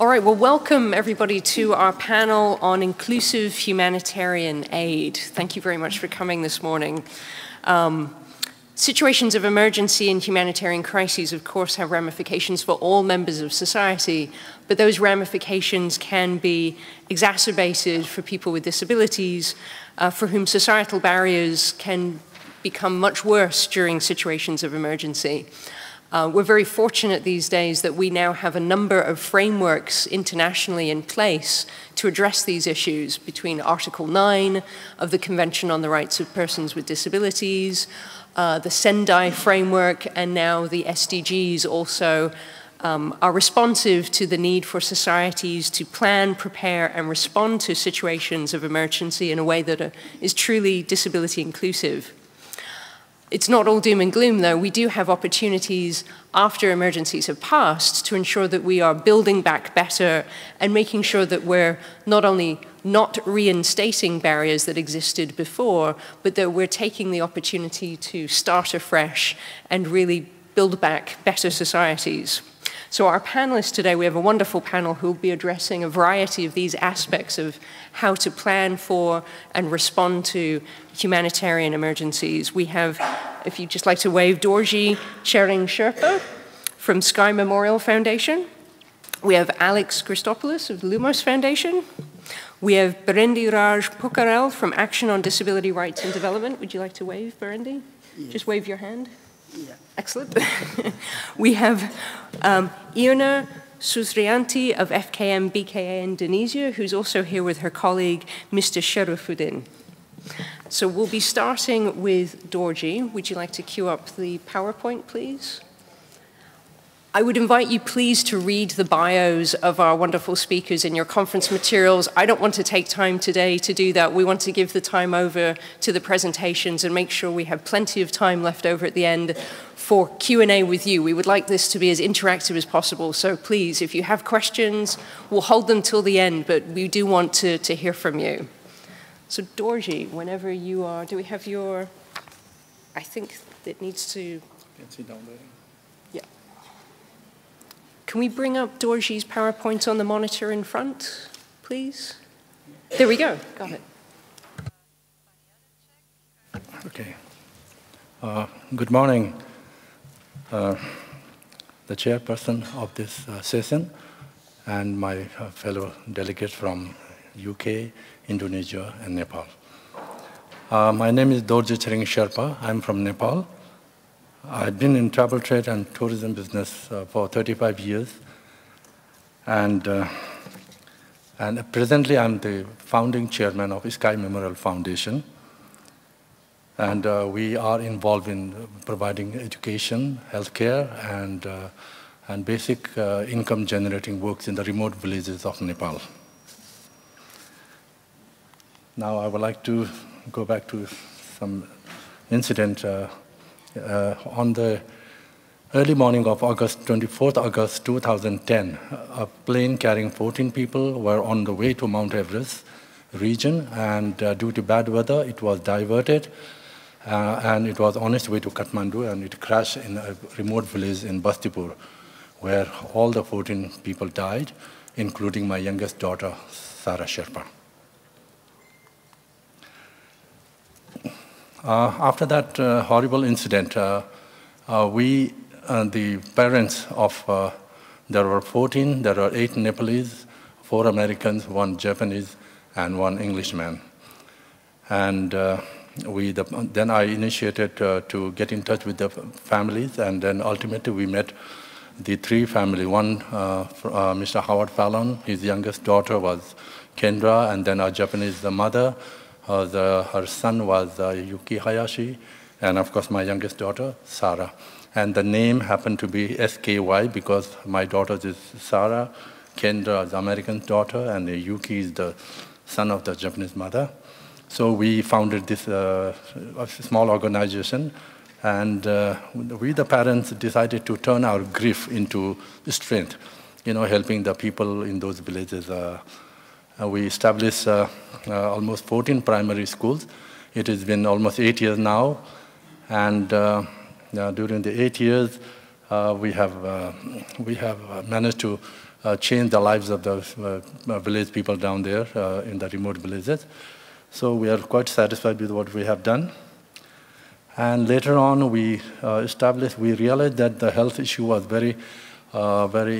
All right, well, welcome everybody to our panel on inclusive humanitarian aid. Thank you very much for coming this morning. Situations of emergency and humanitarian crises, of course, have ramifications for all members of society, but those ramifications can be exacerbated for people with disabilities, for whom societal barriers can become much worse during situations of emergency. We're very fortunate these days that we now have a number of frameworks internationally in place to address these issues, between Article 9 of the Convention on the Rights of Persons with Disabilities, the Sendai framework, and now the SDGs also are responsive to the need for societies to plan, prepare, and respond to situations of emergency in a way that is truly disability inclusive. It's not all doom and gloom, though. We do have opportunities after emergencies have passed to ensure that we are building back better and making sure that we're not only not reinstating barriers that existed before, but that we're taking the opportunity to start afresh and really build back better societies. So our panelists today, we have a wonderful panel who will be addressing a variety of these aspects of how to plan for and respond to humanitarian emergencies. We have, if you'd just like to wave, Dorji Tshering Sherpa from Sky Memorial Foundation. We have Alex Christopoulos of Lumos Foundation. We have Birendra Raj Pokhrel from Action on Disability Rights and Development. Would you like to wave, Birendi? Yes. Just wave your hand. Yeah. Excellent. We have Irna Susrianti of FKM BKA Indonesia, who's also here with her colleague, Mr. Sherefuddin. So we'll be starting with Dorji. Would you like to queue up the PowerPoint, please? I would invite you, please, to read the bios of our wonderful speakers in your conference materials. I don't want to take time today to do that. We want to give the time over to the presentations and make sure we have plenty of time left over at the end for Q&A with you. We would like this to be as interactive as possible, so please, if you have questions, we'll hold them till the end, but we do want to hear from you. So Dorji, whenever you are, do we have your, I think it needs to... It's down there. Can we bring up Dorji's PowerPoint on the monitor in front, please? There we go. Got it. Okay. Good morning, the chairperson of this session, and my fellow delegates from UK, Indonesia, and Nepal. My name is Dorji Tshering Sherpa. I'm from Nepal. I've been in travel trade and tourism business for 35 years, and presently I'm the founding chairman of Sky Memorial Foundation, and we are involved in providing education, healthcare, and basic income generating works in the remote villages of Nepal. Now I would like to go back to some incident. On the early morning of August 24th, August 2010, a plane carrying 14 people were on the way to Mount Everest region, and due to bad weather, it was diverted, and it was on its way to Kathmandu, and it crashed in a remote village in Bastipur, where all the 14 people died, including my youngest daughter, Sarah Sherpa. After that horrible incident, the parents of, there were 14, there were 8 Nepalese, 4 Americans, 1 Japanese, and 1 Englishman. And then I initiated to get in touch with the families, and then ultimately we met the 3 families. One, Mr. Howard Fallon, his youngest daughter was Kendra, and then our Japanese mother. Her son was Yuki Hayashi, and of course my youngest daughter, Sarah. And the name happened to be SKY because my daughter is Sarah, Kendra is the American daughter, and Yuki is the son of the Japanese mother. So we founded this small organization, and we, the parents, decided to turn our grief into strength, you know, helping the people in those villages. We established almost 14 primary schools. It has been almost 8 years now, and during the 8 years, we have managed to change the lives of the village people down there in the remote villages. So we are quite satisfied with what we have done. And later on, we realized that the health issue was very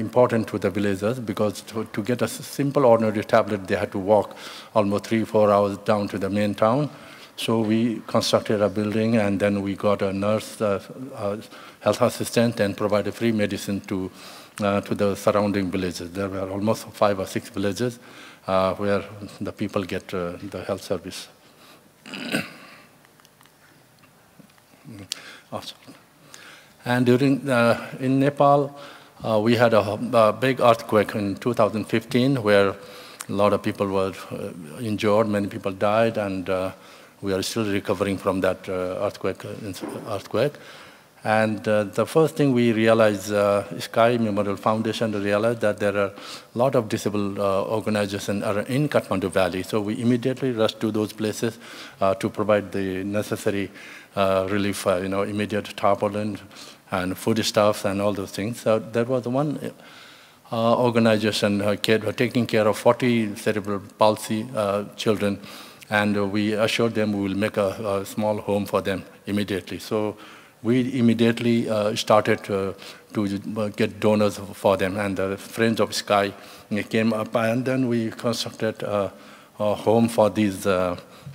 important to the villagers, because to get a simple ordinary tablet, they had to walk almost 3-4 hours down to the main town. So we constructed a building, and then we got a nurse, a health assistant, and provided free medicine to the surrounding villages. There were almost 5 or 6 villages where the people get the health service. Awesome. And in Nepal, we had a big earthquake in 2015 where a lot of people were injured, many people died, and we are still recovering from that earthquake. And the first thing we realized, Sky Memorial Foundation realized that there are a lot of disabled organizations are in Kathmandu Valley. So we immediately rushed to those places to provide the necessary relief, immediate tarpaulin and foodstuffs and all those things. So there was one organization taking care of 40 cerebral palsy children, and we assured them we will make a small home for them immediately. So we immediately started to get donors for them, and the Friends of Sky came up, and then we constructed a home for these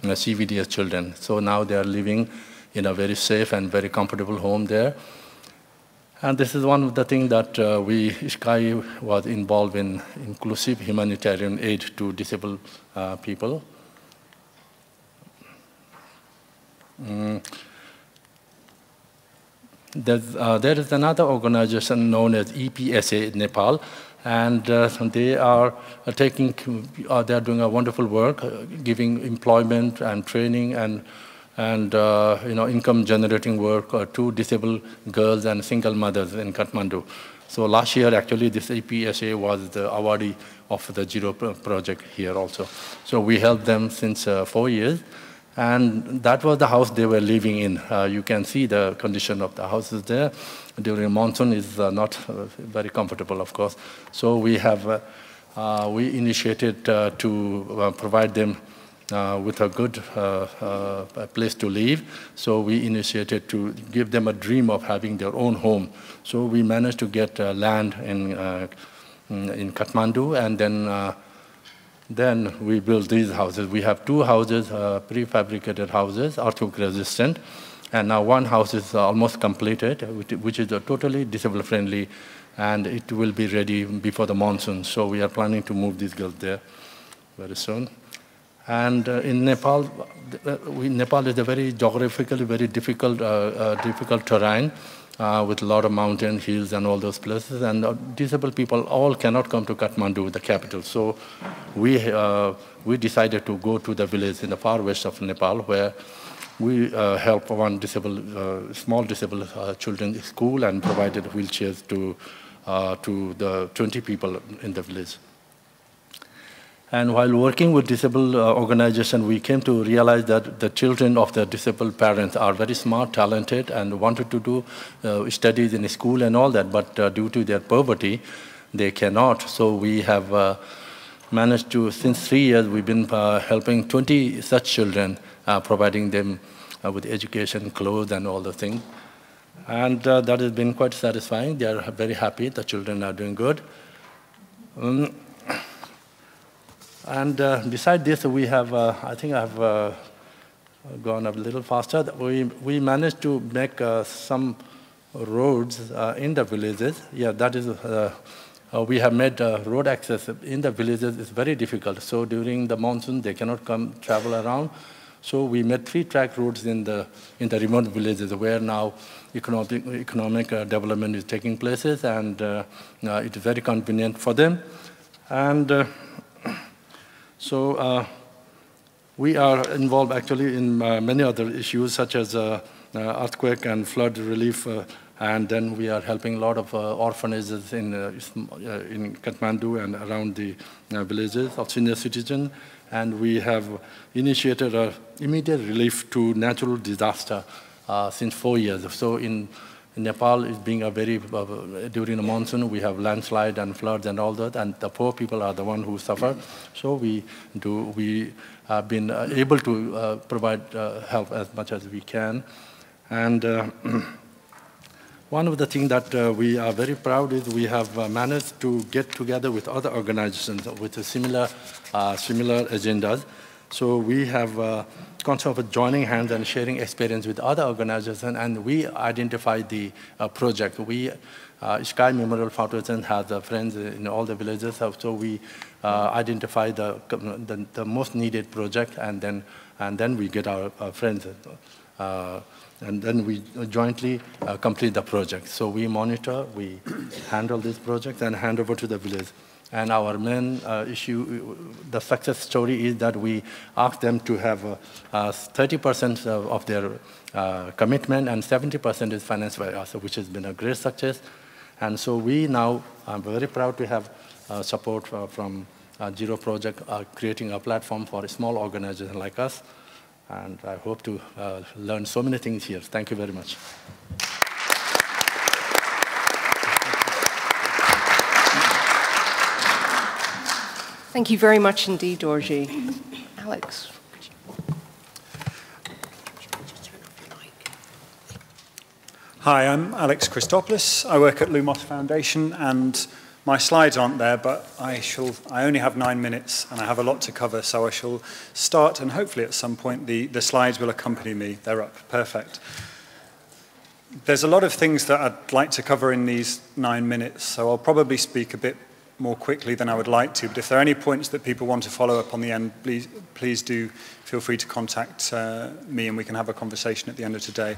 CVDS children. So now they are living in a very safe and very comfortable home there. And this is one of the things that Sky was involved in, inclusive humanitarian aid to disabled people. There is another organization known as EPSA in Nepal, and they are doing a wonderful work, giving employment and training and income generating work to disabled girls and single mothers in Kathmandu. So last year, actually, this EPSA was the awardee of the Zero Project here also. So we helped them since 4 years. And that was the house they were living in. You can see the condition of the houses there. During monsoon is not very comfortable, of course. So we have we initiated to provide them with a good place to live. So we initiated to give them a dream of having their own home. So we managed to get land in Kathmandu, and then we built these houses. We have 2 houses, prefabricated houses, earthquake resistant, and now one house is almost completed, which is totally disabled friendly, and it will be ready before the monsoon. So we are planning to move these girls there very soon. And in Nepal, Nepal is a very geographically very difficult terrain with a lot of mountain hills and all those places. And disabled people all cannot come to Kathmandu, the capital. So we decided to go to the village in the far west of Nepal, where we helped one disabled, small disabled children's school, and provided wheelchairs to the 20 people in the village. And while working with disabled organizations, we came to realize that the children of the disabled parents are very smart, talented, and wanted to do studies in school and all that, but due to their poverty, they cannot. So we have managed to, since 3 years, we've been helping 20 such children, providing them with education, clothes, and all the things. And that has been quite satisfying. They are very happy. The children are doing good. And beside this, we have, I think I've gone a little faster. We managed to make some roads in the villages. Yeah, that is, we have made road access in the villages. It's very difficult. So during the monsoon, they cannot come travel around. So we made 3-track roads in the remote villages, where now economic development is taking places, and it's very convenient for them. And so we are involved actually in many other issues, such as earthquake and flood relief, and then we are helping a lot of orphanages in Kathmandu and around the villages of senior citizens. And we have initiated immediate relief to natural disaster since 4 years. So in In Nepal is being a very, during the monsoon, we have landslide and floods and all that, and the poor people are the one who suffer. So we have been able to provide help as much as we can. And one of the things that we are very proud is we have managed to get together with other organizations with a similar agendas. So we have concept of joining hands and sharing experience with other organizations, and we identify the project. We, Sky Memorial Foundation has friends in all the villages, so we identify the most needed project, and then we get our friends, and then we jointly complete the project. So we monitor, we handle this project, and hand over to the village. And our main issue, the success story is that we ask them to have 30% of their commitment and 70% is financed by us, which has been a great success. And so we now, I'm very proud to have support from Zero Project creating a platform for a small organization like us. And I hope to learn so many things here. Thank you very much. Thank you very much indeed, Dorji. Alex. Hi, I'm Alex Christopoulos. I work at Lumos Foundation, and my slides aren't there, but I only have 9 minutes, and I have a lot to cover, so I shall start, and hopefully at some point the slides will accompany me. They're up. Perfect. There's a lot of things that I'd like to cover in these 9 minutes, so I'll probably speak a bit more quickly than I would like to, but if there are any points that people want to follow up on the end, please do feel free to contact me, and we can have a conversation at the end of today.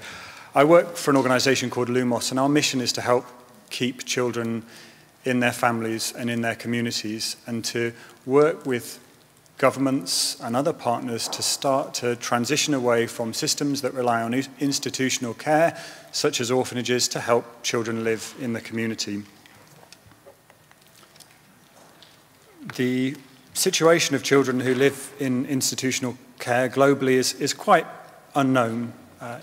I work for an organisation called Lumos, and our mission is to help keep children in their families and in their communities, and to work with governments and other partners to start to transition away from systems that rely on institutional care, such as orphanages, to help children live in the community. The situation of children who live in institutional care globally is quite unknown.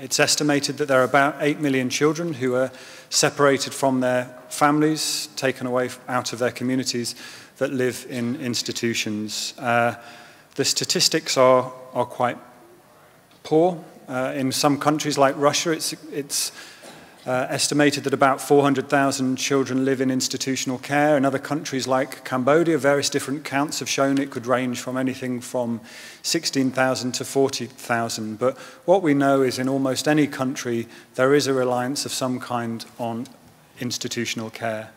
It's estimated that there are about 8 million children who are separated from their families, taken away out of their communities, that live in institutions. The statistics are quite poor. In some countries like Russia, it's estimated that about 400,000 children live in institutional care. In other countries like Cambodia, various different counts have shown it could range from anything from 16,000 to 40,000. But what we know is in almost any country, there is a reliance of some kind on institutional care.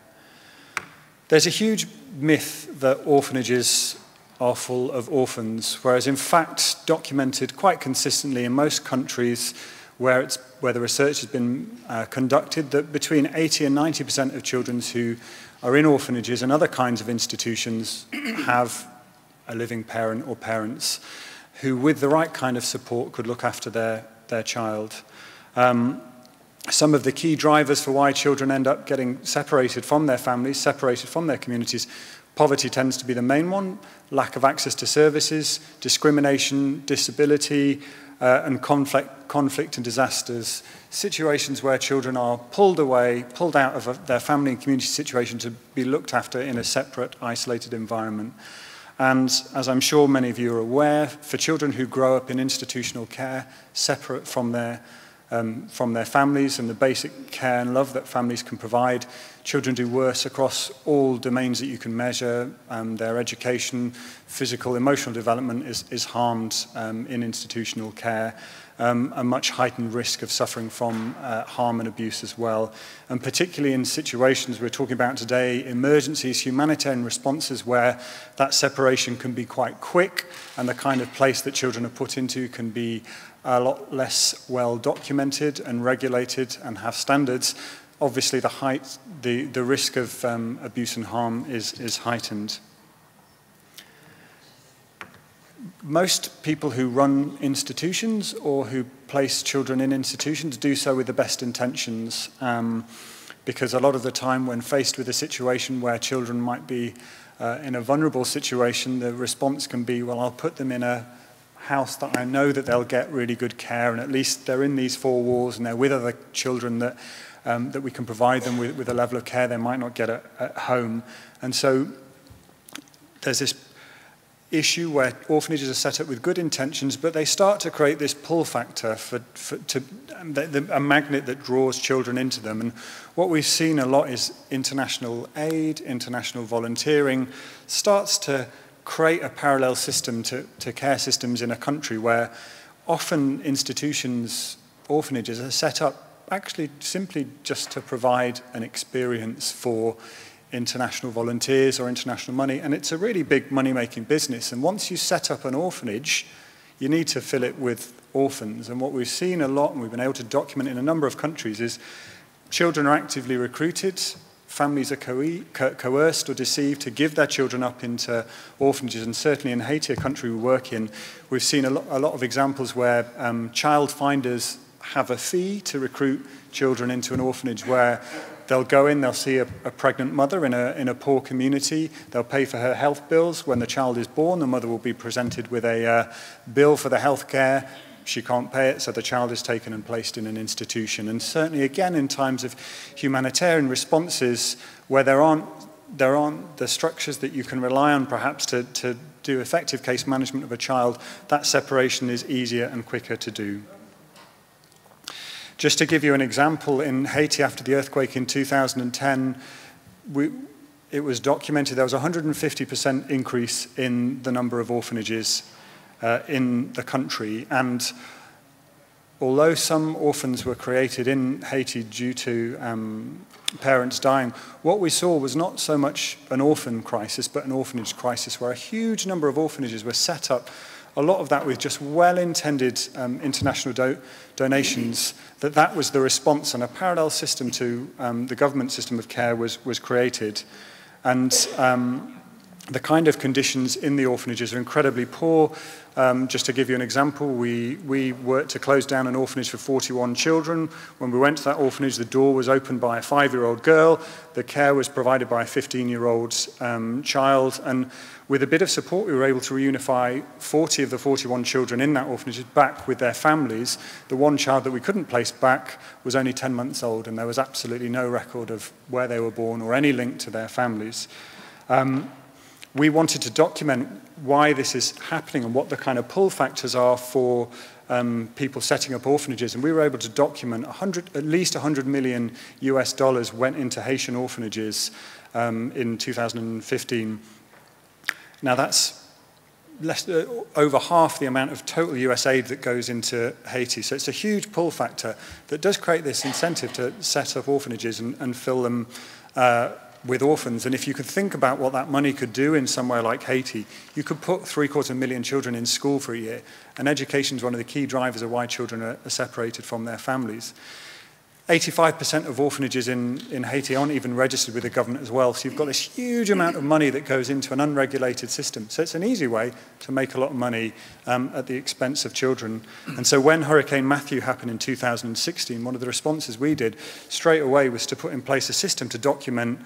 There's a huge myth that orphanages are full of orphans, whereas in fact, documented quite consistently in most countries, where the research has been conducted, that between 80 and 90% of children who are in orphanages and other kinds of institutions have a living parent or parents who, with the right kind of support, could look after their child. Some of the key drivers for why children end up getting separated from their families, separated from their communities: poverty tends to be the main one, lack of access to services, discrimination, disability, and conflict and disasters, situations where children are pulled away, pulled out of their family and community situation to be looked after in a separate, isolated environment. And as I'm sure many of you are aware, for children who grow up in institutional care, separate from their families and the basic care and love that families can provide, children do worse across all domains that you can measure. Their education, physical, emotional development is harmed in institutional care, a much heightened risk of suffering from harm and abuse as well. And particularly in situations we're talking about today, emergencies, humanitarian responses, where that separation can be quite quick, and the kind of place that children are put into can be a lot less well documented and regulated and have standards. Obviously, the risk of abuse and harm is heightened. Most people who run institutions or who place children in institutions do so with the best intentions, because a lot of the time when faced with a situation where children might be in a vulnerable situation, the response can be, well, I'll put them in a house that I know that they'll get really good care, and at least they're in these four walls and they're with other children that that we can provide them with a level of care they might not get at home. And so there's this issue where orphanages are set up with good intentions, but they start to create this pull factor, a magnet that draws children into them. And what we've seen a lot is international aid, international volunteering starts to create a parallel system to care systems in a country where often institutions, orphanages, are set up actually simply just to provide an experience for international volunteers or international money, and it's a really big money-making business. And once you set up an orphanage, you need to fill it with orphans. And what we've seen a lot, and we've been able to document in a number of countries, is children are actively recruited, families are coerced or deceived to give their children up into orphanages. And certainly in Haiti, a country we work in, we've seen a lot of examples where child finders have a fee to recruit children into an orphanage where they'll go in, they'll see a pregnant mother in a poor community, they'll pay for her health bills. When the child is born, the mother will be presented with a bill for the health care. She can't pay it, so the child is taken and placed in an institution. And certainly, again, in times of humanitarian responses where there aren't the structures that you can rely on perhaps to do effective case management of a child, that separation is easier and quicker to do. Just to give you an example, in Haiti after the earthquake in 2010, it was documented there was a 150% increase in the number of orphanages in the country. And although some orphans were created in Haiti due to parents dying, what we saw was not so much an orphan crisis, but an orphanage crisis, where a huge number of orphanages were set up, a lot of that with just well-intended international donations, that was the response, and a parallel system to the government system of care was created. And the kind of conditions in the orphanages are incredibly poor. Just to give you an example, we worked to close down an orphanage for 41 children. When we went to that orphanage, the door was opened by a 5-year-old girl. The care was provided by a 15-year-old child. And with a bit of support, we were able to reunify 40 of the 41 children in that orphanage back with their families. The one child that we couldn't place back was only 10 months old, and there was absolutely no record of where they were born or any link to their families. We wanted to document why this is happening and what the kind of pull factors are for people setting up orphanages. And we were able to document at least $100 million US went into Haitian orphanages in 2015. Now, that's over half the amount of total US aid that goes into Haiti. So it's a huge pull factor that does create this incentive to set up orphanages and fill them with orphans. And if you could think about what that money could do in somewhere like Haiti, you could put 750,000 children in school for a year. And education is one of the key drivers of why children are separated from their families. 85% of orphanages in Haiti aren't even registered with the government as well, so you've got this huge amount of money that goes into an unregulated system. So it's an easy way to make a lot of money at the expense of children. And so when Hurricane Matthew happened in 2016, one of the responses we did straight away was to put in place a system to document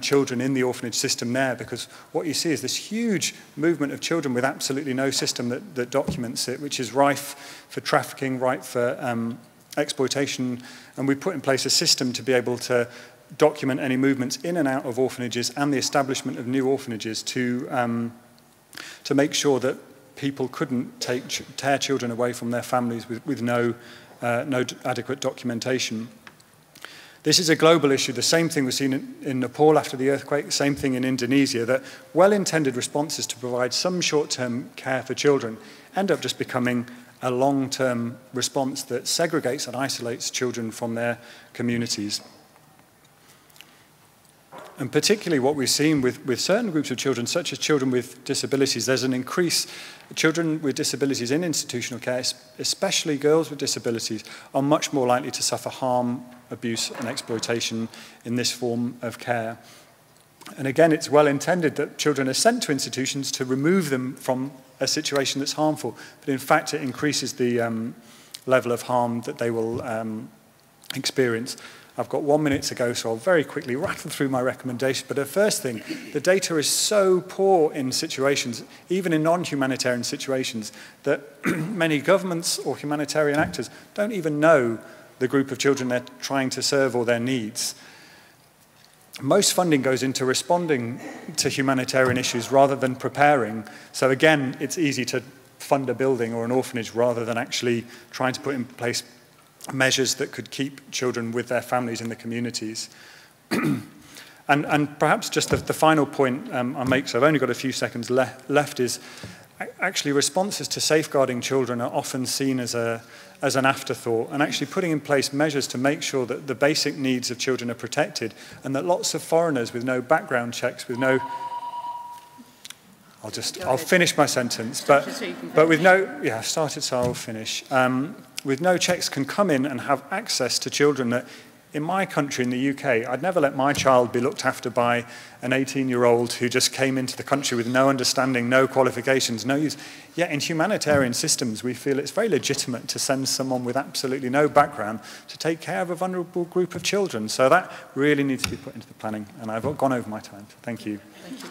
children in the orphanage system there, because what you see is this huge movement of children with absolutely no system that documents it, which is rife for trafficking, rife for exploitation, and we put in place a system to be able to document any movements in and out of orphanages and the establishment of new orphanages to make sure that people couldn't tear children away from their families with no adequate documentation. This is a global issue. The same thing was seen in Nepal after the earthquake, same thing in Indonesia, that well-intended responses to provide some short-term care for children end up just becoming a long-term response that segregates and isolates children from their communities. And particularly what we've seen with certain groups of children, such as children with disabilities, there's an increase. Children with disabilities in institutional care, especially girls with disabilities, are much more likely to suffer harm, abuse, and exploitation in this form of care. And again, it's well intended that children are sent to institutions to remove them from a situation that's harmful. But in fact, it increases the level of harm that they will experience. I've got 1 minute to go, so I'll very quickly rattle through my recommendations. But the first thing, the data is so poor in situations, even in non-humanitarian situations, that many governments or humanitarian actors don't even know the group of children they're trying to serve or their needs. Most funding goes into responding to humanitarian issues rather than preparing. So again, it's easy to fund a building or an orphanage rather than actually trying to put in place measures that could keep children with their families in the communities. And perhaps just the final point I'll make, so I've only got a few seconds left, is actually responses to safeguarding children are often seen as an afterthought, and actually putting in place measures to make sure that the basic needs of children are protected and that lots of foreigners with no background checks, with no... I'll finish my sentence, but with no... Yeah, I've started, so I'll finish. With no checks can come in and have access to children that, in my country, in the UK, I'd never let my child be looked after by an 18-year-old who just came into the country with no understanding, no qualifications, no use. Yet in humanitarian systems, we feel it's very legitimate to send someone with absolutely no background to take care of a vulnerable group of children. So that really needs to be put into the planning. And I've gone over my time. Thank you. Thank you.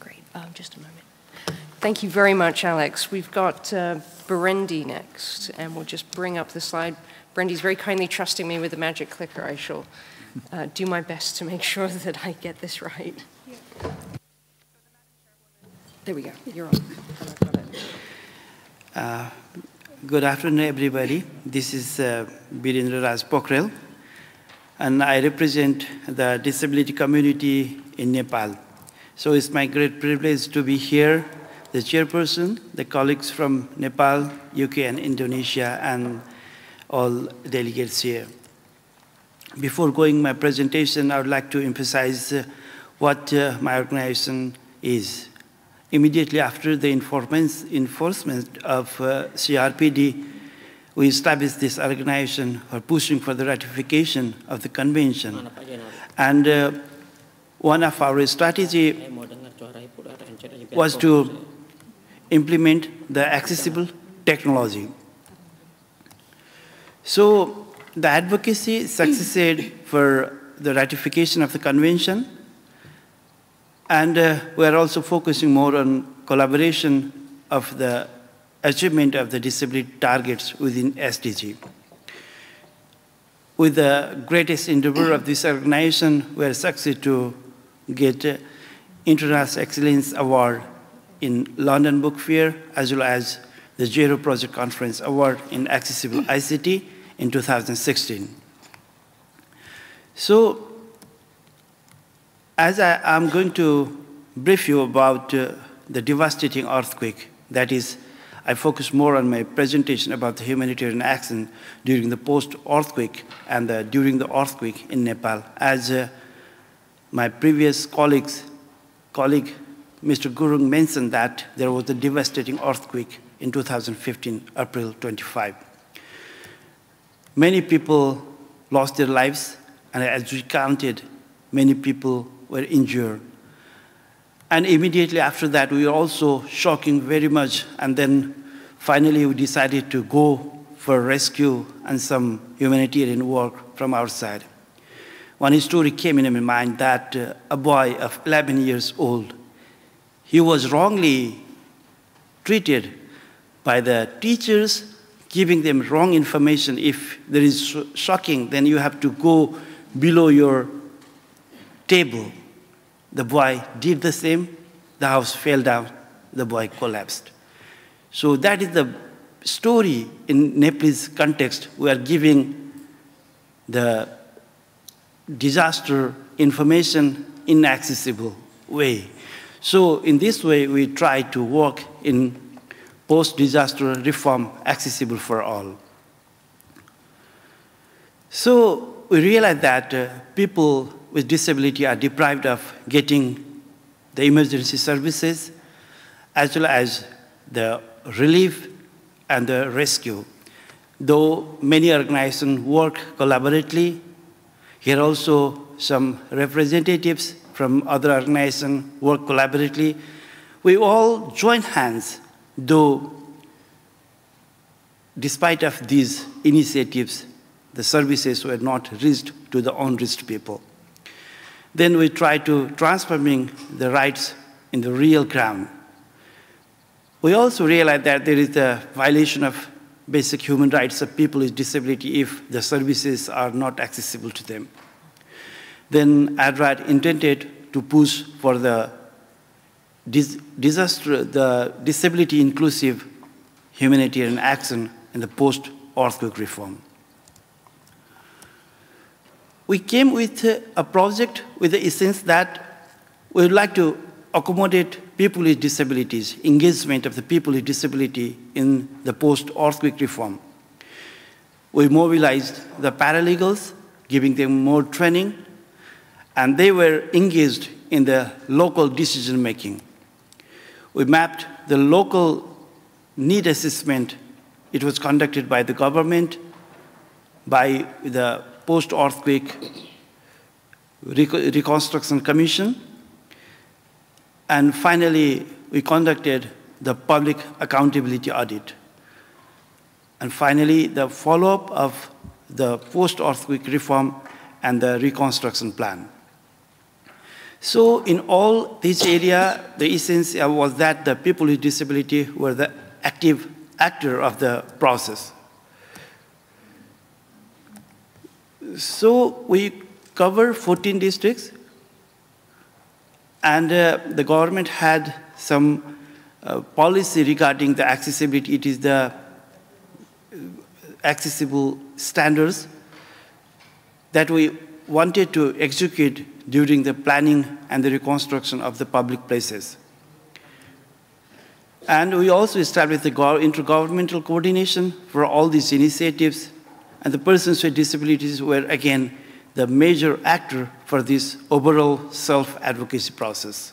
Great. Just a moment. Thank you very much, Alex. We've got Birendi next, and we'll just bring up the slide. Birendi's very kindly trusting me with the magic clicker. I shall do my best to make sure that I get this right. There we go. You're on. Good afternoon, everybody. This is Birendra Raj Pokhrel, and I represent the disability community in Nepal. So it's my great privilege to be here, the chairperson, the colleagues from Nepal, UK, and Indonesia, and all delegates here. Before going my presentation, I would like to emphasize what my organization is. Immediately after the enforcement of CRPD, we established this organization for pushing for the ratification of the convention. And one of our strategies was to implement the accessible technology. So the advocacy succeeded for the ratification of the convention, and we are also focusing more on collaboration of the achievement of the disability targets within SDG. With the greatest endeavor of this organization, we are succeeded to get International Excellence Award in London Book Fair, as well as the Zero Project Conference Award in Accessible ICT in 2016. So, as I'm going to brief you about the devastating earthquake, that is, I focus more on my presentation about the humanitarian action during the post-earthquake and during the earthquake in Nepal, as my previous colleague Mr. Gurung mentioned that there was a devastating earthquake in 2015, April 25. Many people lost their lives, and as we counted, many people were injured. And immediately after that, we were also shocking very much, and then finally we decided to go for rescue and some humanitarian work from our side. One story came in my mind that a boy of 11 years old, he was wrongly treated by the teachers, giving them wrong information. If there is shocking, then you have to go below your table. The boy did the same. The house fell down. The boy collapsed. So that is the story in Nepalese context. We are giving the disaster information in accessible way. So in this way, we try to work in post-disaster reform accessible for all. So we realize that people with disability are deprived of getting the emergency services, as well as the relief and the rescue. Though many organizations work collaboratively, here also some representatives from other organizations work collaboratively. We all join hands, though despite of these initiatives, the services were not reached to the unreached people. Then we try to transforming the rights in the real ground. We also realize that there is a violation of basic human rights of people with disability if the services are not accessible to them. Then ADRAT intended to push for the disability inclusive humanitarian action in the post-earthquake reform. We came with a project with the essence that we would like to accommodate people with disabilities, engagement of the people with disability in the post-earthquake reform. We mobilized the paralegals, giving them more training, and they were engaged in the local decision-making. We mapped the local need assessment. It was conducted by the government, by the Post-Earthquake Reconstruction Commission, and finally, we conducted the Public Accountability Audit. And finally, the follow-up of the post-earthquake reform and the reconstruction plan. So in all this area, the essence was that the people with disability were the active actor of the process. So we cover 14 districts, and the government had some policy regarding the accessibility. It is the accessible standards that we wanted to execute during the planning and the reconstruction of the public places. And we also established the intergovernmental coordination for all these initiatives, and the persons with disabilities were, again, the major actor for this overall self-advocacy process.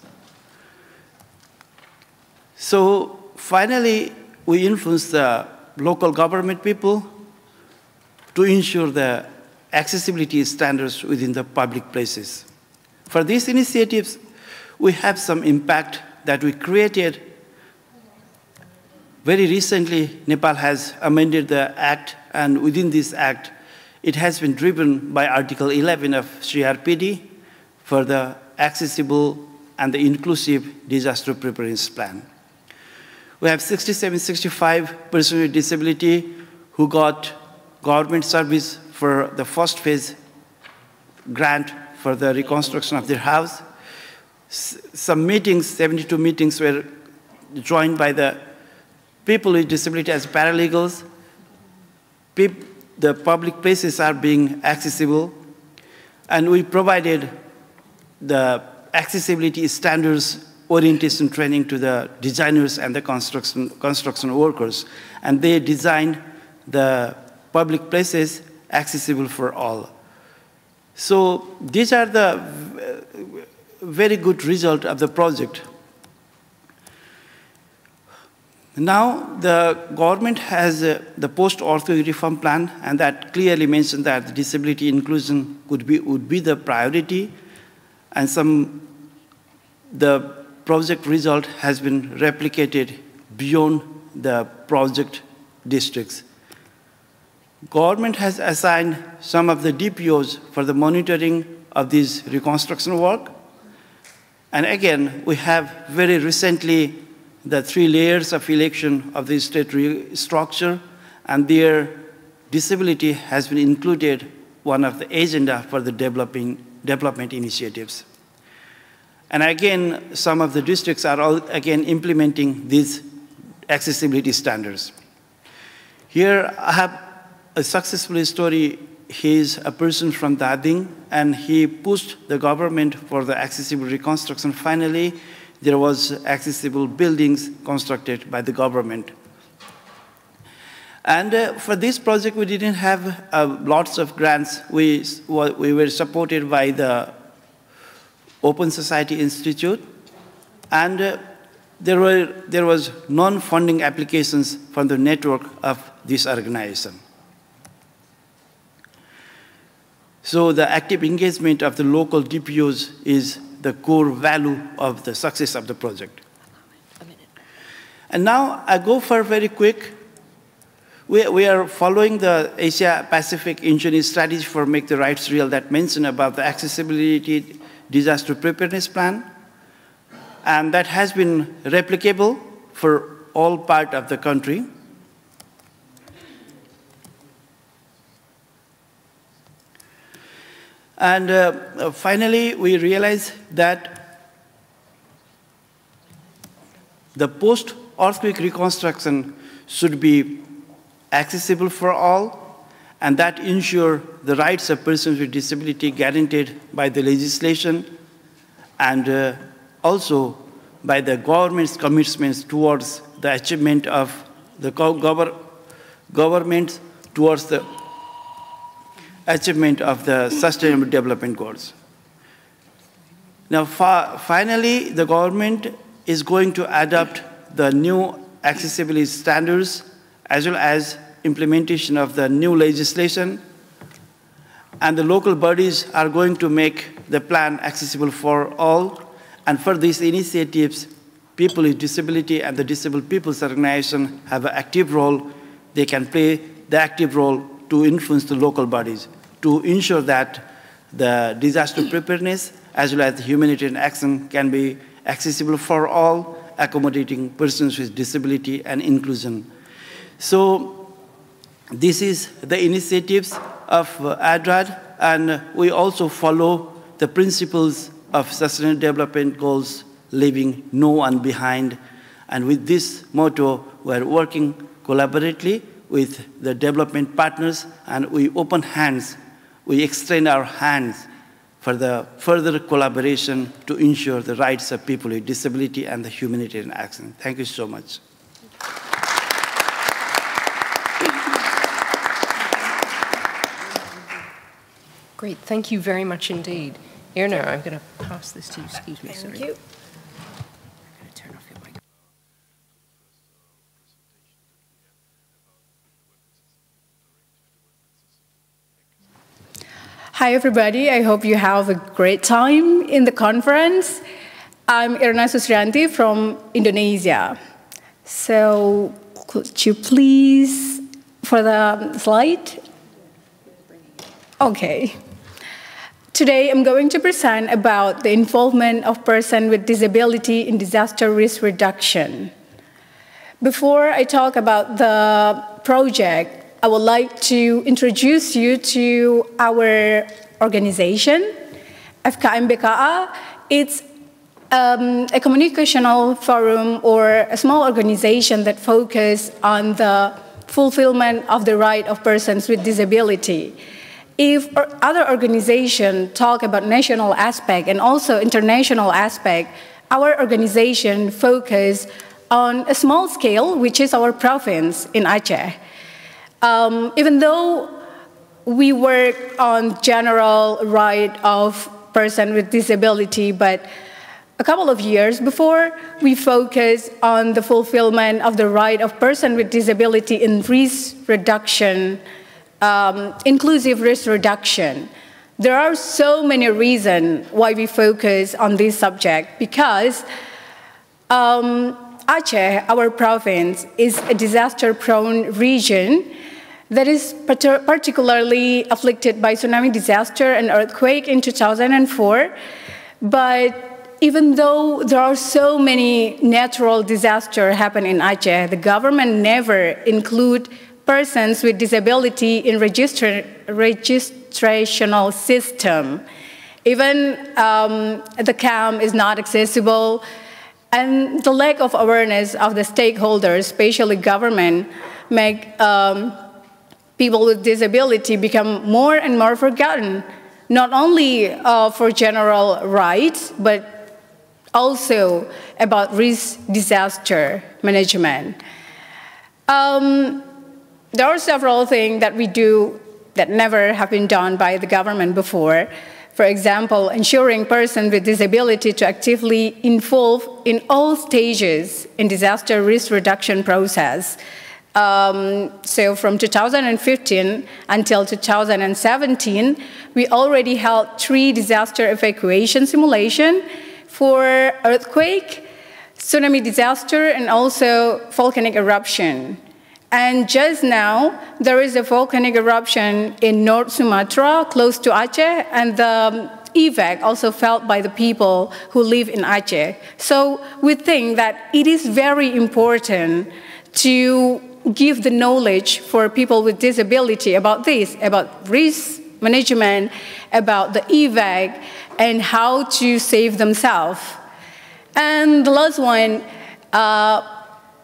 So finally, we influenced the local government people to ensure the accessibility standards within the public places. For these initiatives, we have some impact that we created. Very recently, Nepal has amended the Act, and within this Act, it has been driven by Article 11 of CRPD for the accessible and the inclusive disaster preparedness plan. We have 65 persons with disability who got government service for the first phase grant for the reconstruction of their house. Some meetings, 72 meetings, were joined by the people with disability as paralegals. The public places are being accessible, and we provided the accessibility standards orientation training to the designers and the construction workers, and they designed the public places accessible for all. So these are the very good result of the project. Now, the government has the post-earthquake reform plan, and that clearly mentioned that disability inclusion would be the priority, and the project result has been replicated beyond the project districts. Government has assigned some of the DPOs for the monitoring of this reconstruction work, and again, we have very recently the three layers of election of the state structure, and their disability has been included one of the agenda for the development initiatives. And again, some of the districts are again implementing these accessibility standards. Here I have a successful story. He is a person from Dading, and he pushed the government for the accessible reconstruction. Finally, there was accessible buildings constructed by the government. And for this project, we didn't have lots of grants. We were supported by the Open Society Institute, and there was non-funding applications from the network of this organization. So the active engagement of the local DPOs is the core value of the success of the project. And now I go for very quick. We are following the Asia-Pacific Engineering Strategy for Make the Rights Real that mentioned about the accessibility disaster preparedness plan. and that has been replicable for all parts of the country. And finally, we realized that the post-earthquake reconstruction should be accessible for all, and that ensure the rights of persons with disability guaranteed by the legislation and also by the government's commitments towards the achievement of the government towards the achievement of the Sustainable Development Goals. Now, finally, the government is going to adopt the new accessibility standards as well as implementation of the new legislation, and the local bodies are going to make the plan accessible for all. And for these initiatives, people with disability and the disabled people's organization have an active role. They can play the active role to influence the local bodies, to ensure that the disaster preparedness as well as humanitarian action can be accessible for all, accommodating persons with disability and inclusion. So this is the initiatives of ADRAD, and we also follow the principles of Sustainable Development Goals, leaving no one behind. And with this motto, we're working collaboratively with the development partners, and we open hands, we extend our hands for the further collaboration to ensure the rights of people with disability and the humanitarian action. Thank you so much. Great, thank you very much indeed. Irna, I'm going to pass this to you. Excuse me, sorry. Thank you. Hi everybody, I hope you have a great time in the conference. I'm Irna Susrianti from Indonesia. So could you please, for the slide? Okay. Today I'm going to present about the involvement of persons with disability in disaster risk reduction. Before I talk about the project, I would like to introduce you to our organization, FKM BKA. It's a communicational forum or a small organization that focuses on the fulfillment of the right of persons with disability. If other organizations talk about national aspect and also international aspect, our organization focuses on a small scale, which is our province in Aceh. Even though we work on general right of person with disability, but a couple of years before, we focused on the fulfillment of the right of person with disability in risk reduction, inclusive risk reduction. There are so many reasons why we focus on this subject, because Aceh, our province, is a disaster-prone region that is particularly afflicted by tsunami disaster and earthquake in 2004. But even though there are so many natural disasters happen in Aceh, the government never include persons with disability in registrational system. Even the camp is not accessible. And the lack of awareness of the stakeholders, especially government, make people with disability become more and more forgotten, not only for general rights, but also about risk disaster management. There are several things that we do that never have been done by the government before. For example, ensuring persons with disability to actively involve in all stages in disaster risk reduction process. So from 2015 until 2017, we already held 3 disaster evacuation simulations for earthquake, tsunami disaster, and also volcanic eruption. And just now, there is a volcanic eruption in North Sumatra, close to Aceh, and the effect also felt by the people who live in Aceh. So we think that it is very important to give the knowledge for people with disability about this, about risk management, about the effect, and how to save themselves. And the last one,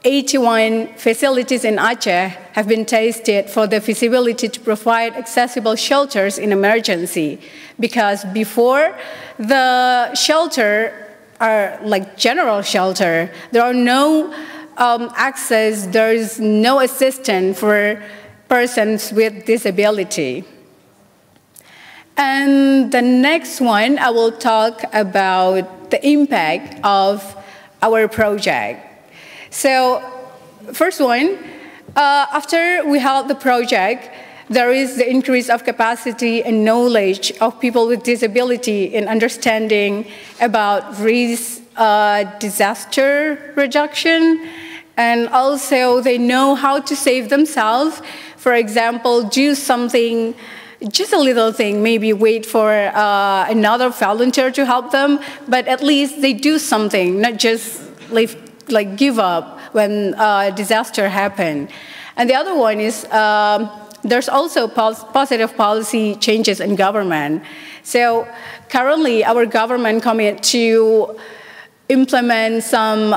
81 facilities in Aceh have been tested for the feasibility to provide accessible shelters in emergency, because before the shelter are like general shelter, there are no access, there is no assistance for persons with disability. And the next one, I will talk about the impact of our project. So, first one, after we held the project, there is the increase of capacity and knowledge of people with disability in understanding about risk, disaster reduction, and also they know how to save themselves. For example, do something, just a little thing, maybe wait for another volunteer to help them, but at least they do something, not just live like give up when disaster happened. And the other one is there's also positive policy changes in government. So currently our government commit to implement some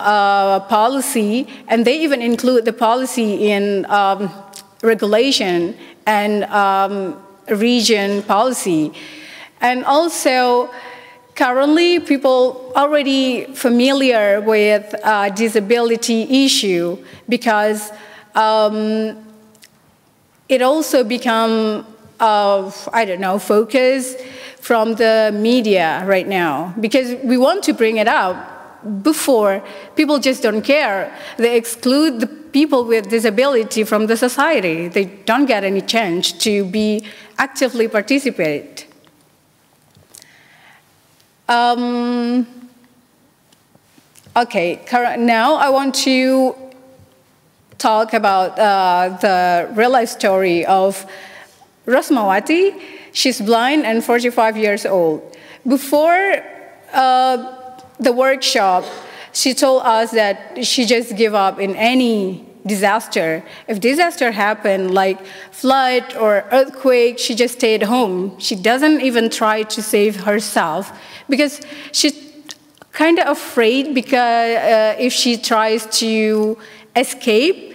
policy, and they even include the policy in regulation and region policy. And also currently, people already familiar with disability issue, because it also become, I don't know, focus from the media right now, because we want to bring it up. Before, people just don't care. They exclude the people with disability from the society. They don't get any chance to be actively participate. Okay, now I want to talk about the real life story of Rosmawati. She's blind and 45 years old. Before the workshop, she told us that she just gave up in any disaster. If disaster happened, like flood or earthquake, she just stayed home. She doesn't even try to save herself, because she's kind of afraid, because if she tries to escape,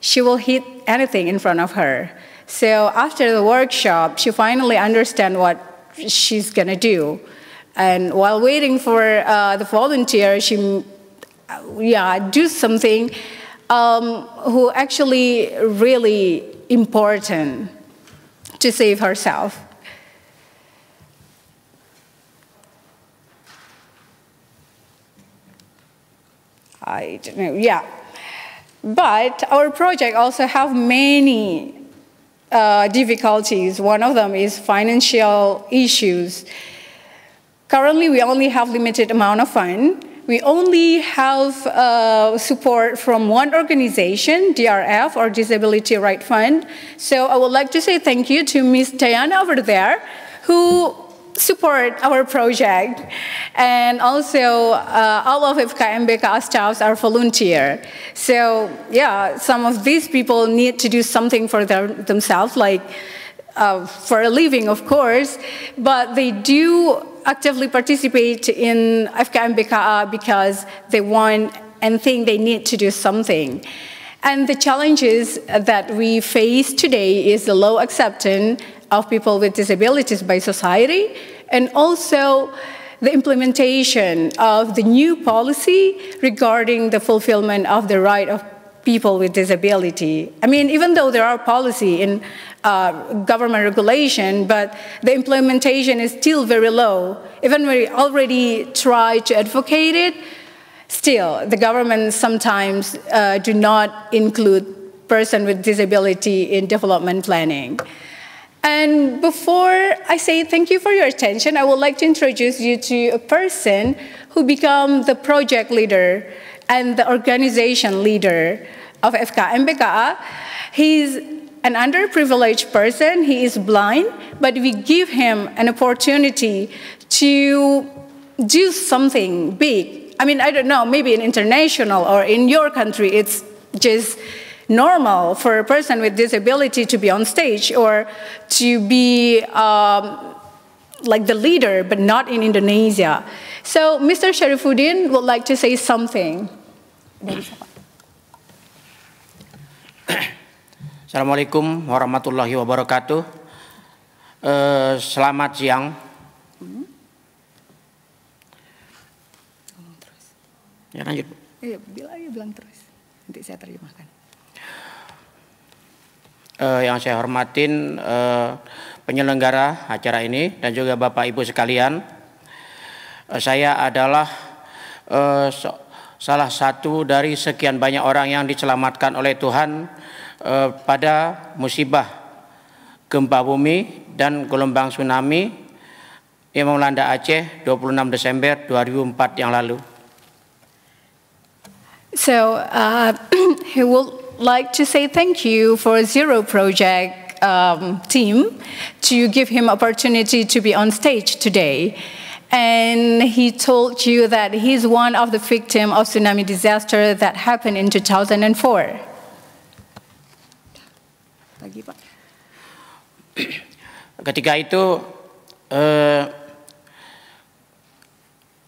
she will hit anything in front of her. So after the workshop, she finally understands what she's gonna do. And while waiting for the volunteer, she do something who actually really important to save herself. I don't know, yeah. But our project also have many difficulties. One of them is financial issues. Currently, we only have limited amount of funds. We only have support from one organization, DRF, or Disability Rights Fund. So I would like to say thank you to Ms. Diana over there, who support our project. And also, all of FKM BKA staffs are volunteer. So yeah, some of these people need to do something for themselves, like for a living, of course, but they do actively participate in FKM BKA because they want and think they need to do something. And the challenges that we face today is the low acceptance of people with disabilities by society, and also the implementation of the new policy regarding the fulfillment of the right of people with disability. I mean, even though there are policy in government regulation, but the implementation is still very low. Even when we already try to advocate it, still the government sometimes do not include person with disability in development planning. And before I say thank you for your attention, I would like to introduce you to a person who became the project leader and the organization leader of FKM BKA. He's an underprivileged person, he is blind, but we give him an opportunity to do something big. I mean, I don't know, maybe in international or in your country, it's just normal for a person with disability to be on stage or to be like the leader, but not in Indonesia. So Mr. Sherefuddin would like to say something. Assalamualaikum warahmatullahi wabarakatuh. Selamat siang. Ya lanjut. Bilang terus. Nanti saya terjemahkan. Yang saya hormatin penyelenggara acara ini dan juga Bapak Ibu sekalian, saya adalah salah satu dari sekian banyak orang yang diselamatkan oleh Tuhan pada musibah gempa bumi dan gelombang tsunami yang melanda Aceh 26 Desember 2004 yang lalu. So he will like to say thank you for Zero Project team to give him opportunity to be on stage today. And he told you that he's one of the victims of tsunami disaster that happened in 2004. Ketika itu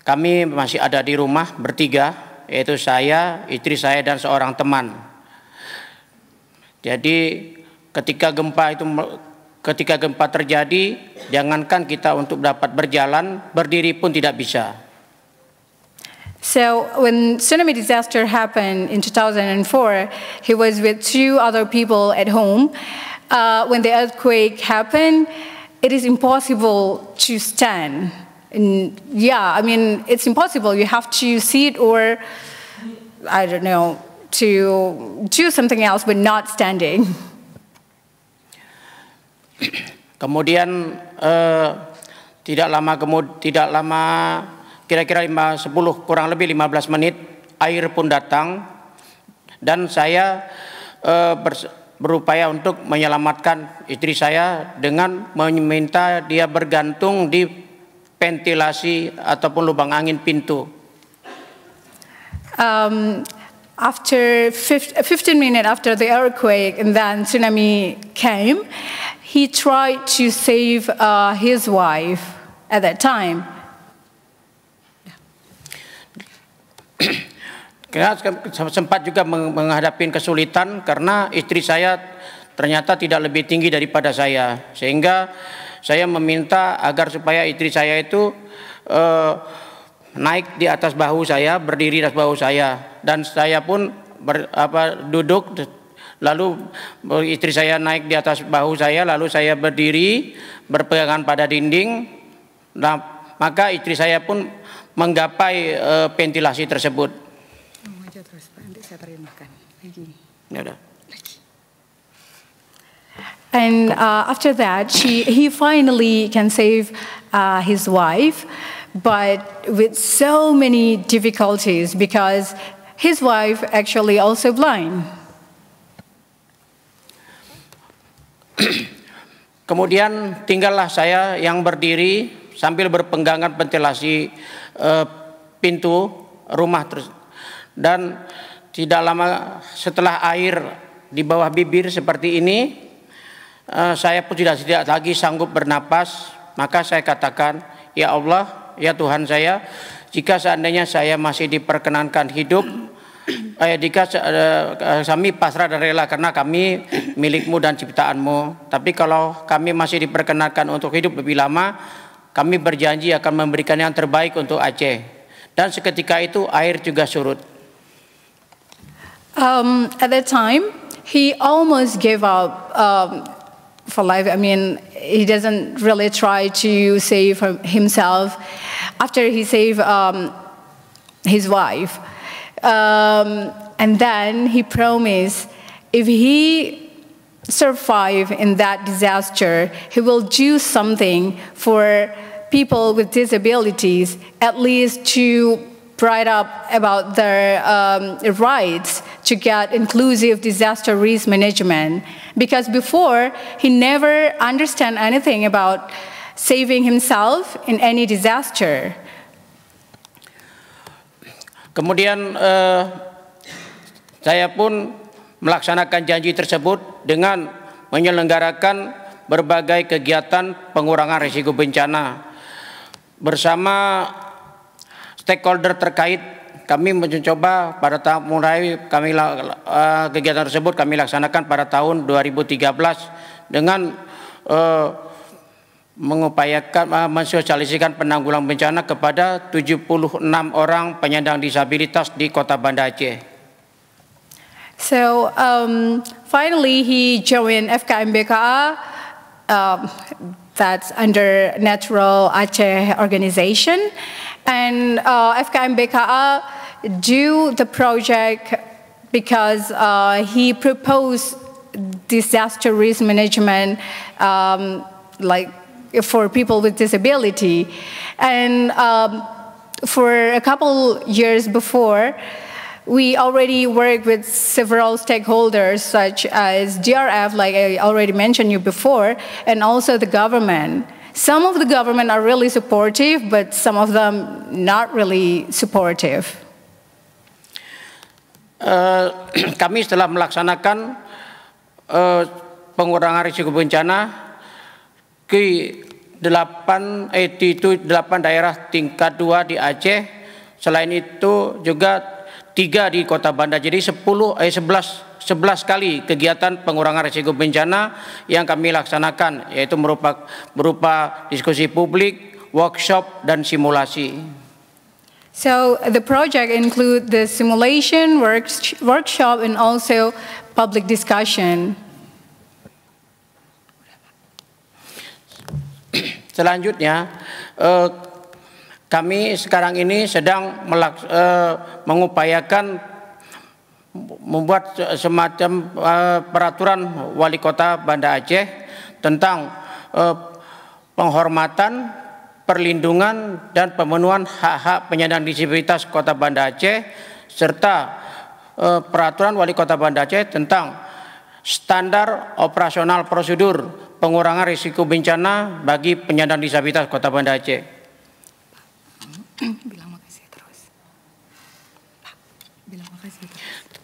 kami masih ada di rumah bertiga, yaitu saya, istri saya, dan seorang teman. Jadi ketika gempa terjadi, jangankan kita untuk dapat berjalan, berdiri pun tidak bisa. So when tsunami disaster happened in 2004, he was with two other people at home. When the earthquake happened, it is impossible to stand. And yeah, I mean, it's impossible. You have to sit or I don't know, to do something else, but not standing. Kemudian tidak lama, kira-kira 10 kurang lebih 15 menit, air pun datang, dan saya berupaya untuk menyelamatkan istri saya dengan meminta dia bergantung di ventilasi ataupun lubang angin pintu. After 15 minutes after the earthquake and then tsunami came, he tried to save his wife at that time. Sempat juga menghadapi kesulitan karena istri saya ternyata tidak lebih tinggi daripada saya, sehingga saya meminta agar supaya istri saya itu naik di atas bahu saya, berdiri di atas bahu saya, dan saya pun duduk, lalu istri saya naik di atas bahu saya, lalu saya berdiri berpegangan pada dinding. Nah, maka istri saya pun menggapai ventilasi tersebut. And after that, he finally can save his wife, but with so many difficulties because his wife actually also blind. Kemudian tinggallah saya yang berdiri sambil berpegangan ventilasi pintu rumah, dan tidak lama setelah air di bawah bibir seperti ini, saya pun tidak lagi sanggup bernapas. Maka saya katakan, ya Allah, ya Tuhan saya, jika seandainya saya masih diperkenankan hidup, kami pasrah dan rela karena kami milikmu dan ciptaanmu. Tapi kalau kami masih diperkenankan untuk hidup lebih lama, kami berjanji akan memberikan yang terbaik untuk Aceh. Dan seketika itu air juga surut. At that time, he almost gave up for life. I mean, he doesn't really try to save himself after he saved his wife. And then he promised if he survives in that disaster, he will do something for people with disabilities, at least to bright up about their rights to get inclusive disaster risk management. because before he never understood anything about saving himself in any disaster. Kemudian saya pun melaksanakan janji tersebut dengan menyelenggarakan berbagai kegiatan pengurangan risiko bencana. Bersama stakeholder terkait, kami mencoba pada tahap mulai kami kegiatan tersebut kami laksanakan pada tahun 2013 dengan mengupayakan mensosialisasikan penanggulangan bencana kepada 76 orang penyandang disabilitas di Kota Banda Aceh. So finally he joined FKM BKA that's under Natural Aceh organization, and FKM BKA do the project because he proposed disaster risk management like for people with disability. And for a couple years before, we already worked with several stakeholders such as DRF, like I already mentioned you before, and also the government. Some of the government are really supportive, but some of them not really supportive. Kami setelah melaksanakan pengurangan risiko bencana ke 8 daerah tingkat 2 di Aceh, selain itu juga 3 di Kota Banda, jadi 11 kali kegiatan pengurangan risiko bencana yang kami laksanakan, yaitu berupa diskusi publik, workshop, dan simulasi. So the project include the simulation, workshop, and also public discussion. Selanjutnya, kami sekarang ini sedang mengupayakan membuat semacam peraturan wali kota Banda Aceh tentang penghormatan, perlindungan, dan pemenuhan hak-hak penyandang disabilitas Kota Banda Aceh, serta peraturan wali kota Banda Aceh tentang standar operasional prosedur pengurangan risiko bencana bagi penyandang disabilitas Kota Banda Aceh.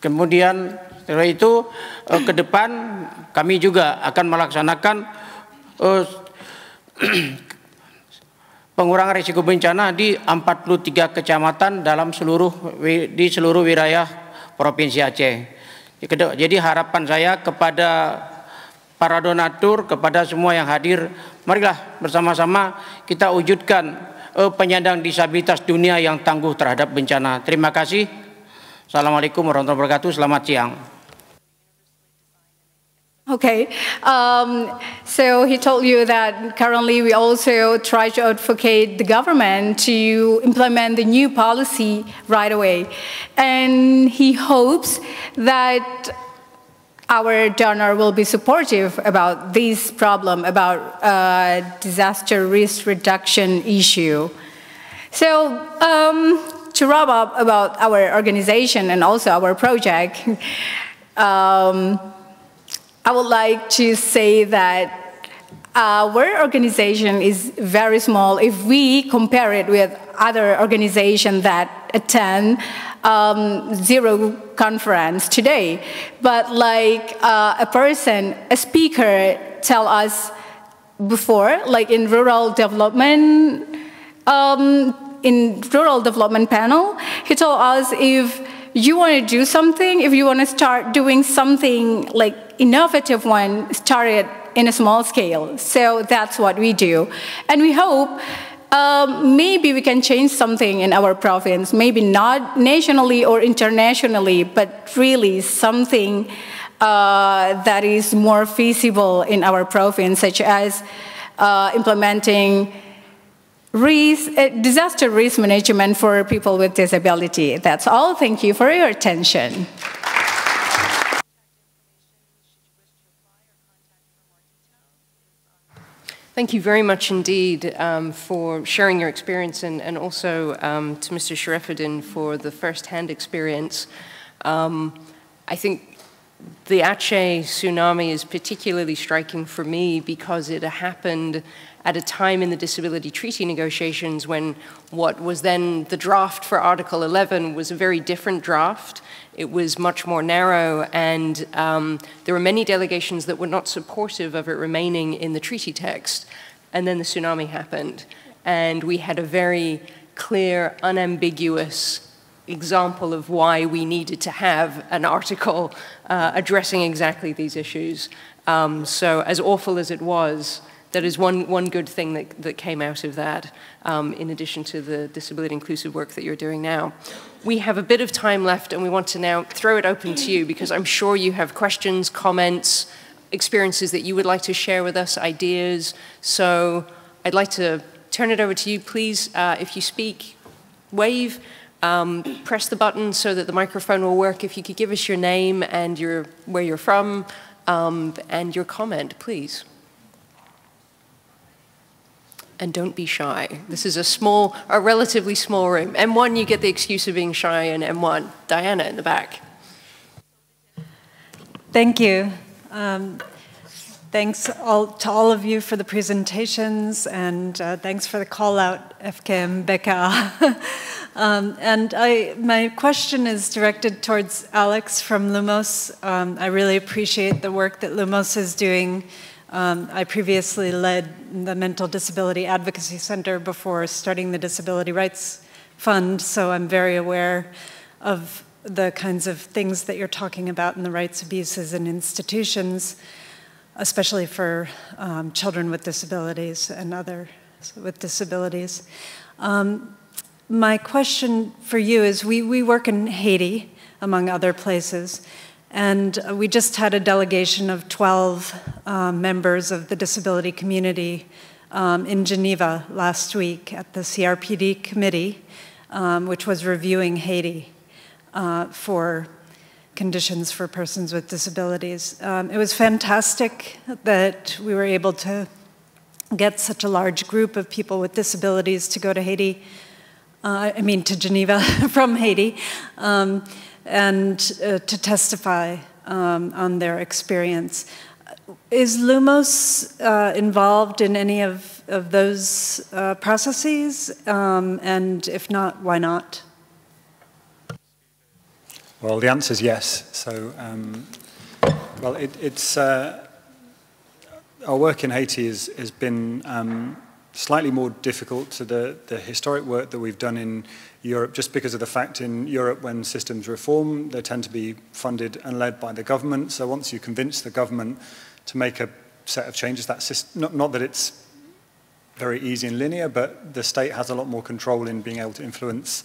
Kemudian setelah itu ke depan kami juga akan melaksanakan pengurangan risiko bencana di 43 kecamatan dalam di seluruh wilayah Provinsi Aceh. Jadi harapan saya kepada para donatur, kepada semua yang hadir, marilah bersama-sama kita wujudkan penyandang disabilitas dunia yang tangguh terhadap bencana. Terima kasih. Assalamualaikum warahmatullahi wabarakatuh. Selamat siang. Okay, so he told you that currently we also try to advocate the government to implement the new policy right away, and he hopes that our donor will be supportive about this problem, about disaster risk reduction issue. So to wrap up about our organization and also our project, I would like to say that our organization is very small if we compare it with other organizations that attend Zero conference today. But like a speaker tell us before, like in rural development panel, he told us if you want to do something, if you want to start doing something like innovative one, start it in a small scale. So that's what we do, and we hope maybe we can change something in our province, maybe not nationally or internationally, but really something that is more feasible in our province, such as implementing disaster risk management for people with disability. That's all. Thank you for your attention. Thank you very much indeed for sharing your experience, and also to Mr. Sherefuddin for the first-hand experience. I think The Aceh tsunami is particularly striking for me because it happened at a time in the disability treaty negotiations when what was then the draft for Article 11 was a very different draft. It was much more narrow, and there were many delegations that were not supportive of it remaining in the treaty text. And then the tsunami happened, and we had a very clear, unambiguous example of why we needed to have an article addressing exactly these issues. So as awful as it was, that is one good thing that came out of that, in addition to the disability inclusive work that you're doing now. We have a bit of time left, and we want to now throw it open to you, because I'm sure you have questions, comments, experiences that you would like to share with us, ideas. So I'd like to turn it over to you. Please, if you speak, wave. Press the button so that the microphone will work. If you could give us your name and where you're from and your comment, please. And don't be shy. This is a relatively small room. M1, you get the excuse of being shy in M1. Diana in the back. Thank you. Thanks to all of you for the presentations, and thanks for the call out, FKM BKA. My question is directed towards Alex from Lumos. I really appreciate the work that Lumos is doing. I previously led the Mental Disability Advocacy Center before starting the Disability Rights Fund, so I'm very aware of the kinds of things that you're talking about in the rights abuses in institutions, especially for children with disabilities and others with disabilities. My question for you is, we work in Haiti, among other places, and we just had a delegation of 12 members of the disability community in Geneva last week at the CRPD committee, which was reviewing Haiti for conditions for persons with disabilities. It was fantastic that we were able to get such a large group of people with disabilities to go to Haiti, to Geneva from Haiti, and to testify on their experience. Is Lumos involved in any of those processes? And if not, why not? Well, the answer is yes. So, our work in Haiti has been slightly more difficult to the historic work that we've done in Europe, just because of the fact in Europe when systems reform, they tend to be funded and led by the government. So once you convince the government to make a set of changes, not that it's very easy and linear, but the state has a lot more control in being able to influence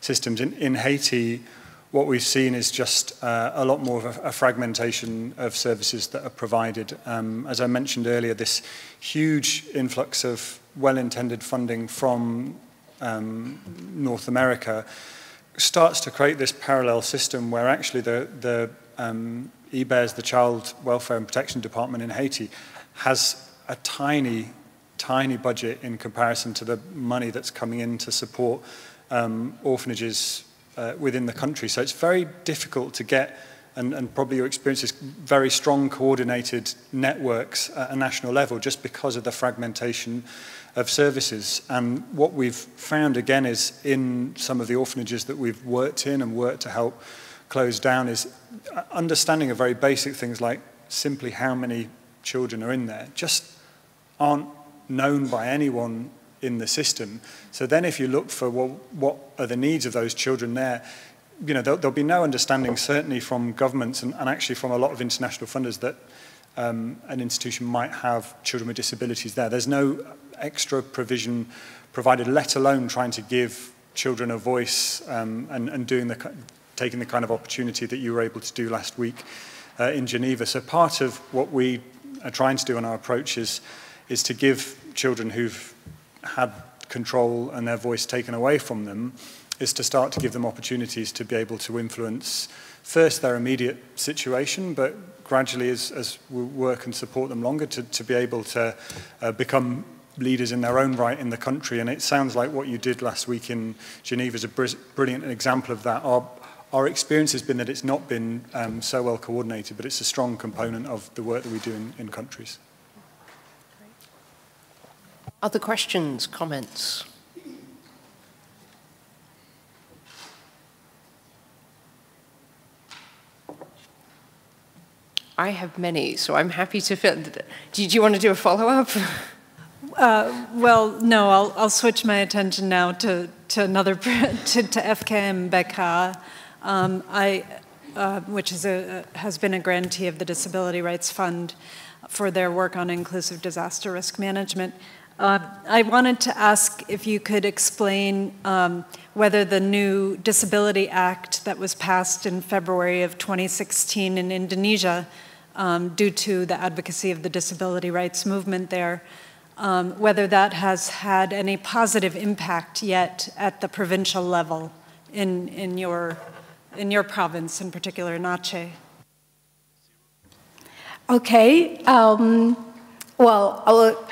systems. In Haiti, what we've seen is just a lot more of a fragmentation of services that are provided. As I mentioned earlier, this huge influx of well-intended funding from North America starts to create this parallel system where actually the IBEAS, the Child Welfare and Protection Department in Haiti, has a tiny budget in comparison to the money that's coming in to support orphanages within the country. So it's very difficult to get, and probably your experience is very strong coordinated networks at a national level just because of the fragmentation of services. And what we've found again is in some of the orphanages that we've worked in and worked to help close down is understanding of very basic things like simply how many children are in there just aren't known by anyone in the system. So then if you look for, well, what are the needs of those children there, you know, there'll be no understanding, certainly from governments and actually from a lot of international funders, that an institution might have children with disabilities there. There's no extra provision provided, let alone trying to give children a voice and taking the kind of opportunity that you were able to do last week in Geneva. So part of what we are trying to do in our approach is to give children who've had control and their voice taken away from them, is to start to give them opportunities to be able to influence first their immediate situation, but gradually as we work and support them longer to be able to become leaders in their own right in the country. And it sounds like what you did last week in Geneva is a brilliant example of that. Our Our experience has been that it's not been so well coordinated, but it's a strong component of the work that we do in countries. Other questions, comments? I have many, so I'm happy to fill. Do you want to do a follow-up? Well, no, I'll switch my attention now to FKM BKA, which is has been a grantee of the Disability Rights Fund for their work on inclusive disaster risk management. I wanted to ask if you could explain whether the new Disability Act that was passed in February of 2016 in Indonesia, due to the advocacy of the disability rights movement there, whether that has had any positive impact yet at the provincial level in your province, in particular, Aceh. Okay. Well, I'll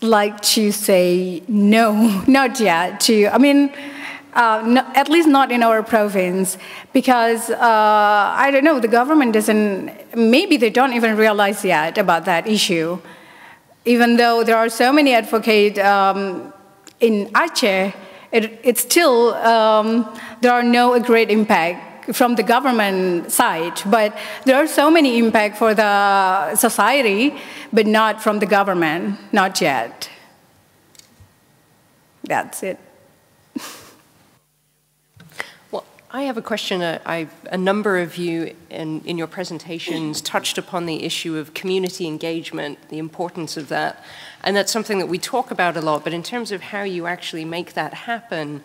like to say no, not yet. No, at least not in our province, because I don't know, the government doesn't, maybe they don't even realize yet about that issue, even though there are so many advocates in Aceh. It's still, there are no great impact from the government side, but there are so many impact for the society, but not from the government, not yet. That's it. Well, I have a question. A number of you in your presentations touched upon the issue of community engagement, the importance of that, and that's something that we talk about a lot, but in terms of how you actually make that happen,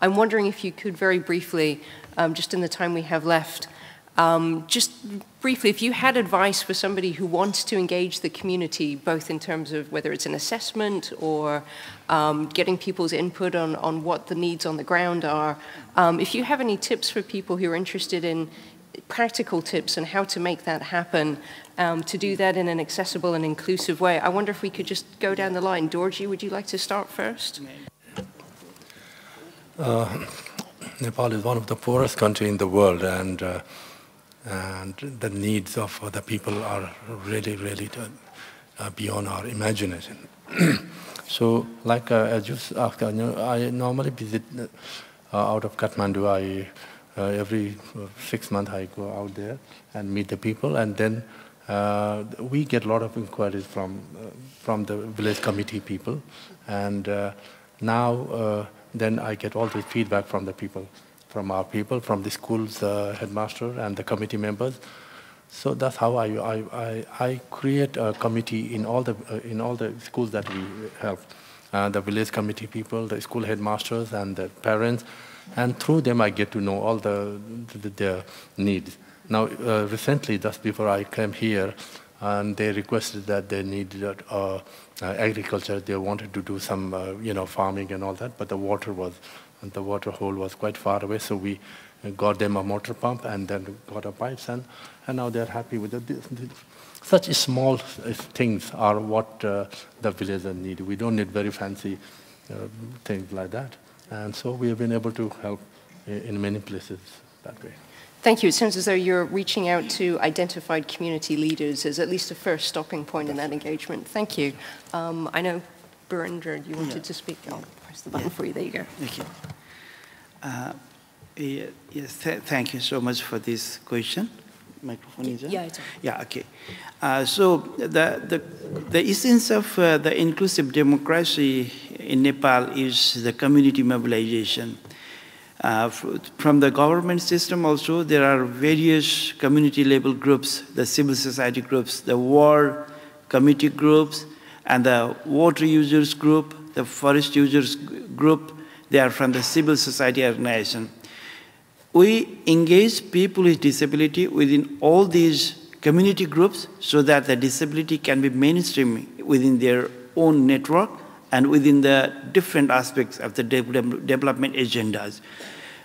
I'm wondering if you could very briefly, just in the time we have left, just briefly, if you had advice for somebody who wants to engage the community, both in terms of whether it's an assessment or getting people's input on what the needs on the ground are, if you have any tips for people who are interested in practical tips and how to make that happen, to do that in an accessible and inclusive way, I wonder if we could just go down the line. Dorji, would you like to start first? Nepal is one of the poorest countries in the world, and the needs of the people are really, really beyond our imagination. So, like as you asked, you know, I normally visit out of Kathmandu. Every 6 months I go out there and meet the people, and then we get a lot of inquiries from the village committee people, and now then I get all the feedback from the people, from our people, from the school's headmaster and the committee members. So that's how I create a committee in all the schools that we help, the village committee people, the school headmasters, and the parents, and through them I get to know all their needs. Now recently, just before I came here, they requested that they needed agriculture. They wanted to do some farming and all that, but the water hole was quite far away, so we got them a motor pump and then got a pipes, and now they're happy with it. Such small things are what the villagers need. We don't need very fancy things like that. And so we have been able to help in many places that way. Thank you. It sounds as though you're reaching out to identified community leaders as at least a first stopping point in that engagement. Thank you. I know, Birendra, you wanted to speak. I'll press the button for you. There you go. Thank you. Yes, thank you so much for this question. Microphone is on? Yeah, it's on. Yeah, okay. So the essence of the inclusive democracy in Nepal is the community mobilization. From the government system also, there are various community-level groups, the civil society groups, the war committee groups, and the water users group, the forest users group. They are from the civil society organization. We engage people with disability within all these community groups so that the disability can be mainstream within their own network and within the different aspects of the development agendas.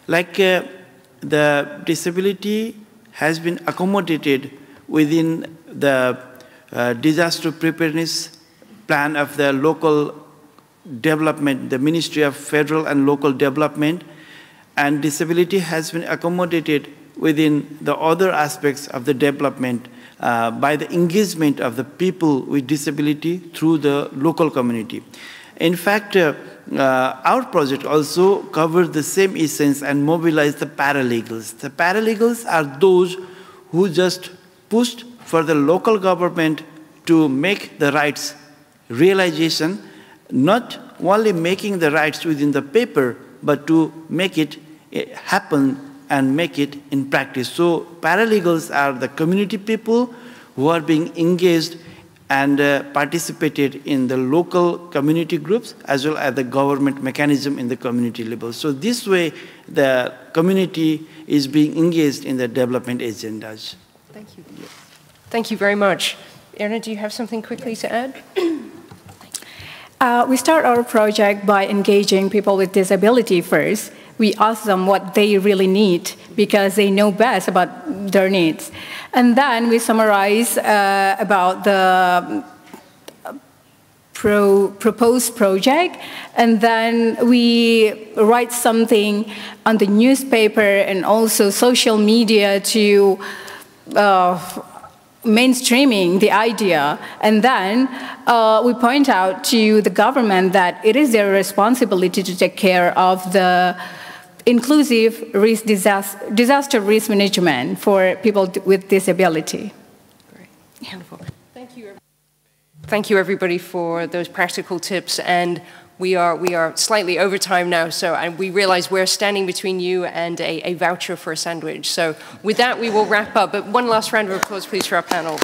Like the disability has been accommodated within the disaster preparedness plan of the local development, the Ministry of Federal and Local Development, and disability has been accommodated within the other aspects of the development by the engagement of the people with disability through the local community. In fact, our project also covered the same essence and mobilized the paralegals. The paralegals are those who just pushed for the local government to make the rights realization, not only making the rights within the paper, but to make it happen and make it in practice. So paralegals are the community people who are being engaged and participated in the local community groups as well as the government mechanism in the community level. So this way, the community is being engaged in the development agendas. Thank you. Yes. Thank you very much. Irna, do you have something quickly to add? We start our project by engaging people with disability first. We ask them what they really need because they know best about their needs. And then we summarize about the proposed project, and then we write something on the newspaper and also social media to mainstreaming the idea, and then we point out to the government that it is their responsibility to take care of the inclusive risk disaster risk management for people with disability. Great. Yeah. Wonderful. Thank you. Thank you, everybody, for those practical tips. And we are slightly over time now, so and we realize we're standing between you and a voucher for a sandwich. So with that, we will wrap up. But one last round of applause, please, for our panel.